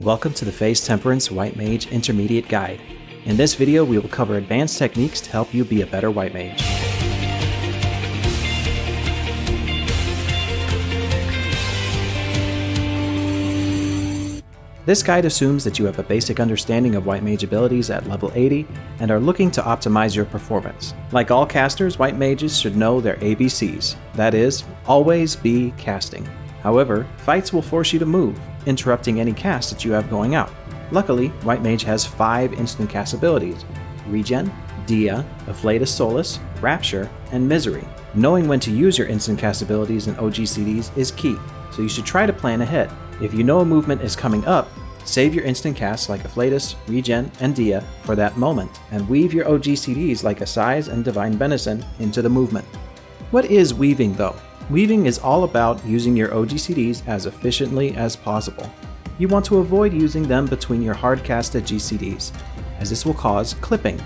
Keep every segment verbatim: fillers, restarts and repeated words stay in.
Welcome to the Fey's Temperance White Mage Intermediate Guide. In this video, we will cover advanced techniques to help you be a better White Mage. This guide assumes that you have a basic understanding of White Mage abilities at level eighty and are looking to optimize your performance. Like all casters, White Mages should know their A B Cs. That is, always be casting. However, fights will force you to move, interrupting any cast that you have going out. Luckily, White Mage has five instant cast abilities: Regen, Dia, Afflatus Solace, Rapture, and Misery. Knowing when to use your instant cast abilities and O G C Ds is key, so you should try to plan ahead. If you know a movement is coming up, save your instant casts like Afflatus, Regen, and Dia for that moment, and weave your O G C Ds like Assize and Divine Benison into the movement. What is weaving though? Weaving is all about using your O G C Ds as efficiently as possible. You want to avoid using them between your hard-casted G C Ds, as this will cause clipping.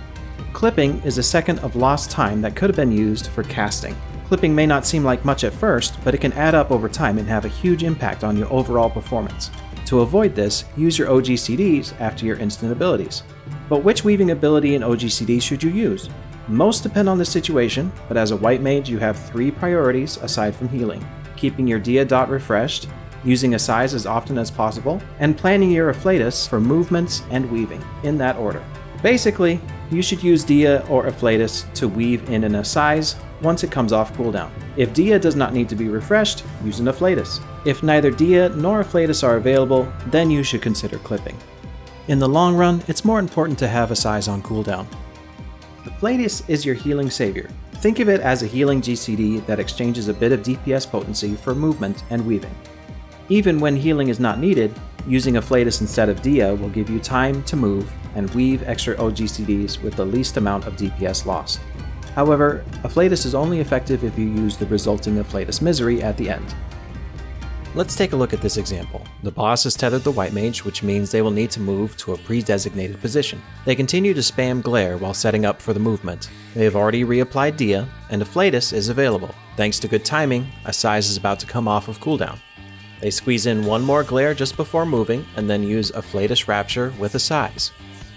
Clipping is a second of lost time that could have been used for casting. Clipping may not seem like much at first, but it can add up over time and have a huge impact on your overall performance. To avoid this, use your O G C Ds after your instant abilities. But which weaving ability and O G C D should you use? Most depend on the situation, but as a White Mage, you have three priorities aside from healing: keeping your Dia dot refreshed, using Assize as often as possible, and planning your Afflatus for movements and weaving, in that order. Basically, you should use Dia or Afflatus to weave in an Assize once it comes off cooldown. If Dia does not need to be refreshed, use an Afflatus. If neither Dia nor Afflatus are available, then you should consider clipping. In the long run, it's more important to have Assize on cooldown. Afflatus is your healing savior. Think of it as a healing G C D that exchanges a bit of D P S potency for movement and weaving. Even when healing is not needed, using Afflatus instead of Dia will give you time to move and weave extra O G C Ds with the least amount of D P S lost. However, Afflatus is only effective if you use the resulting Afflatus Misery at the end. Let's take a look at this example. The boss has tethered the White Mage, which means they will need to move to a pre-designated position. They continue to spam Glare while setting up for the movement. They have already reapplied Dia, and Afflatus is available. Thanks to good timing, Assize is about to come off of cooldown. They squeeze in one more Glare just before moving, and then use Afflatus Rapture with Assize.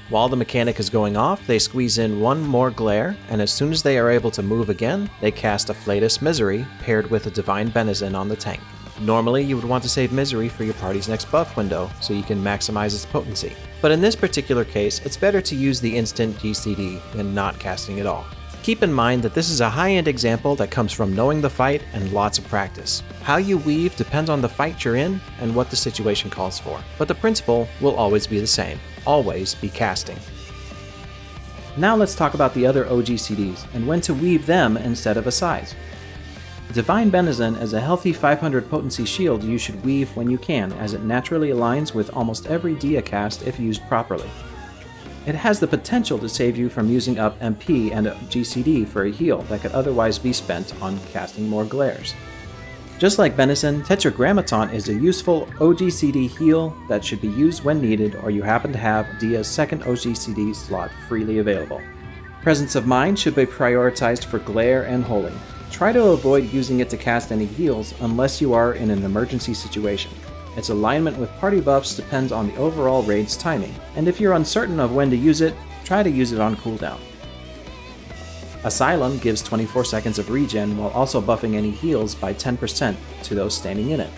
While the mechanic is going off, they squeeze in one more Glare, and as soon as they are able to move again, they cast Afflatus Misery paired with a Divine Benison on the tank. Normally, you would want to save Misery for your party's next buff window so you can maximize its potency. But in this particular case, it's better to use the instant G C D than not casting at all. Keep in mind that this is a high-end example that comes from knowing the fight and lots of practice. How you weave depends on the fight you're in and what the situation calls for, but the principle will always be the same. Always be casting. Now let's talk about the other O G C Ds and when to weave them instead of Assize. Divine Benison is a healthy five hundred potency shield you should weave when you can, as it naturally aligns with almost every Dia cast if used properly. It has the potential to save you from using up M P and a G C D for a heal that could otherwise be spent on casting more Glares. Just like Benison, Tetragrammaton is a useful O G C D heal that should be used when needed or you happen to have Dia's second O G C D slot freely available. Presence of Mind should be prioritized for Glare and Holding. Try to avoid using it to cast any heals unless you are in an emergency situation. Its alignment with party buffs depends on the overall raid's timing, and if you're uncertain of when to use it, try to use it on cooldown. Asylum gives twenty-four seconds of regen while also buffing any heals by ten percent to those standing in it.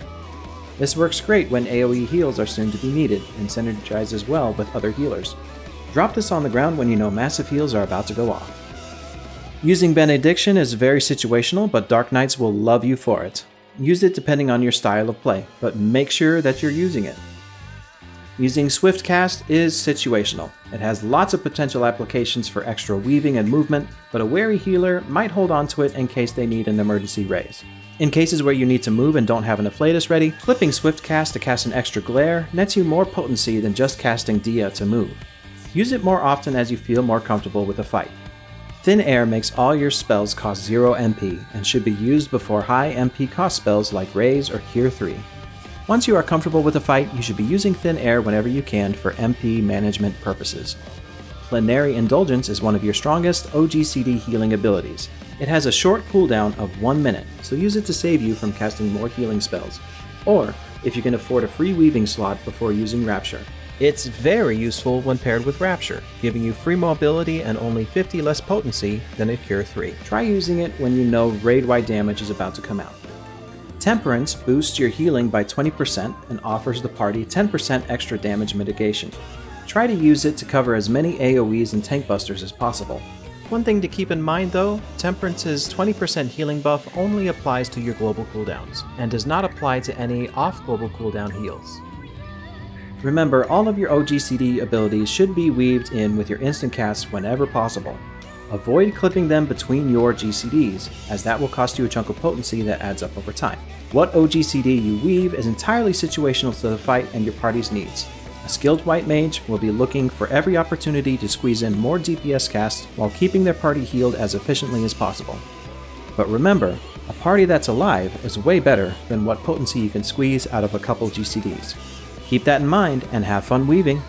This works great when AoE heals are soon to be needed and synergizes well with other healers. Drop this on the ground when you know massive heals are about to go off. Using Benediction is very situational, but Dark Knights will love you for it. Use it depending on your style of play, but make sure that you're using it. Using Swift Cast is situational. It has lots of potential applications for extra weaving and movement, but a wary healer might hold onto it in case they need an emergency raise. In cases where you need to move and don't have an Afflatus ready, clipping Swift Cast to cast an extra Glare nets you more potency than just casting Dia to move. Use it more often as you feel more comfortable with a fight. Thin Air makes all your spells cost zero M P and should be used before high M P cost spells like Raise or Cure three. Once you are comfortable with a fight, you should be using Thin Air whenever you can for M P management purposes. Plenary Indulgence is one of your strongest O G C D healing abilities. It has a short cooldown of one minute, so use it to save you from casting more healing spells. Or if you can afford a free weaving slot before using Rapture. It's very useful when paired with Rapture, giving you free mobility and only fifty less potency than a Cure three. Try using it when you know raid-wide damage is about to come out. Temperance boosts your healing by twenty percent and offers the party ten percent extra damage mitigation. Try to use it to cover as many A O Es and tank busters as possible. One thing to keep in mind though, Temperance's twenty percent healing buff only applies to your global cooldowns, and does not apply to any off-global cooldown heals. Remember, all of your O G C D abilities should be weaved in with your instant casts whenever possible. Avoid clipping them between your G C Ds, as that will cost you a chunk of potency that adds up over time. What O G C D you weave is entirely situational to the fight and your party's needs. A skilled White Mage will be looking for every opportunity to squeeze in more D P S casts while keeping their party healed as efficiently as possible. But remember, a party that's alive is way better than what potency you can squeeze out of a couple G C Ds. Keep that in mind and have fun weaving!